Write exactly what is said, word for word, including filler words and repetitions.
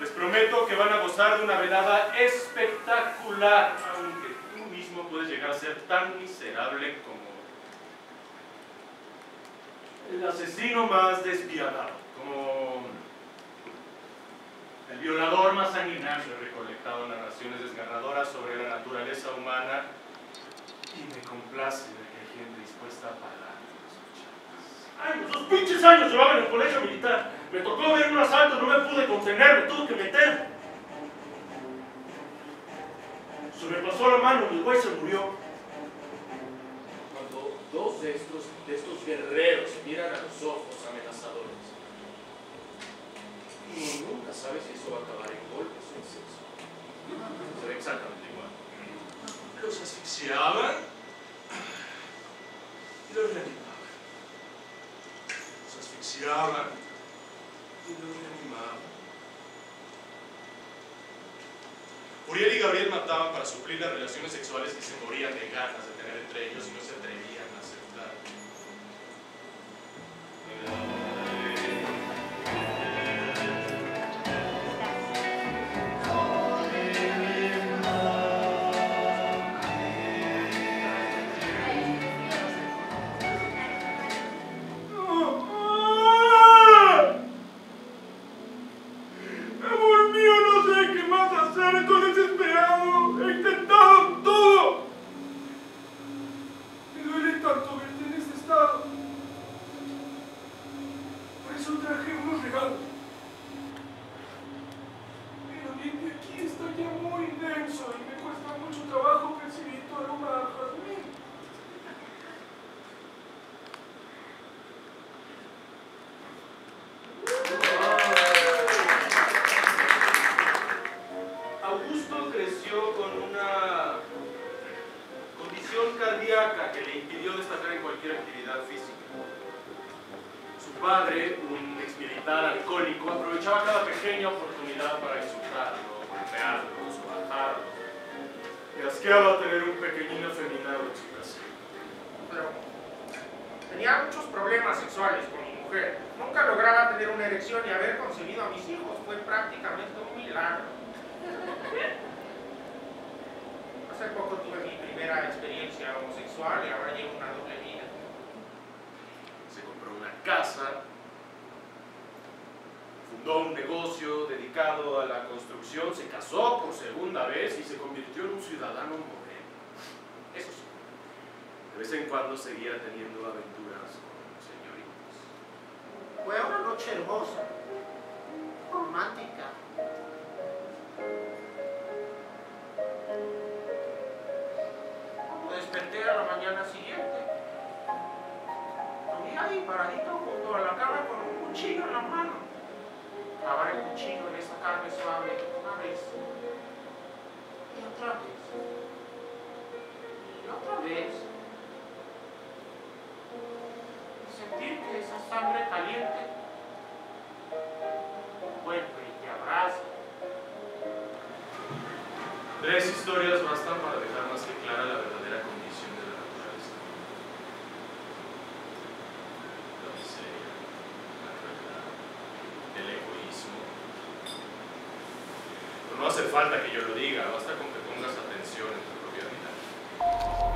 Les prometo que van a gozar de una velada espectacular, aunque tú mismo puedes llegar a ser tan miserable como el asesino más despiadado, como el violador más sanguinario. He recolectado narraciones desgarradoras sobre la naturaleza humana y me complace de que hay gente dispuesta a pagar. ¡Ay, pues dos pinches años llevaba en el colegio militar! Me tocó ver un asalto, no me pude contener, me tuve que meter. Se me pasó la mano, mi güey se murió. Cuando dos de estos, de estos guerreros miran a los ojos amenazadores, y nunca sabes si eso va a acabar en golpes o en sexo. Se ve exactamente igual. Los asfixiaban y los reanimaban. Asfixiaban y los reanimaban. Uriel y Gabriel mataban para suplir las relaciones sexuales que se morían de ganas de tener entre ellos y no se atrevían a seguía teniendo aventuras con señoritas. Fue una noche hermosa, romántica. Me desperté a la mañana siguiente. Lo vi ahí paradito junto a la cama con un cuchillo en la mano. Clavar el cuchillo en esa carne suave una vez y otra vez y otra vez. Sentir que esa sangre caliente vuelve y te abraza. Tres historias bastan para dejar más que clara la verdadera condición de la naturaleza. La miseria, la crueldad, el egoísmo. Pero no hace falta que yo lo diga, basta con que pongas atención en tu propia vida.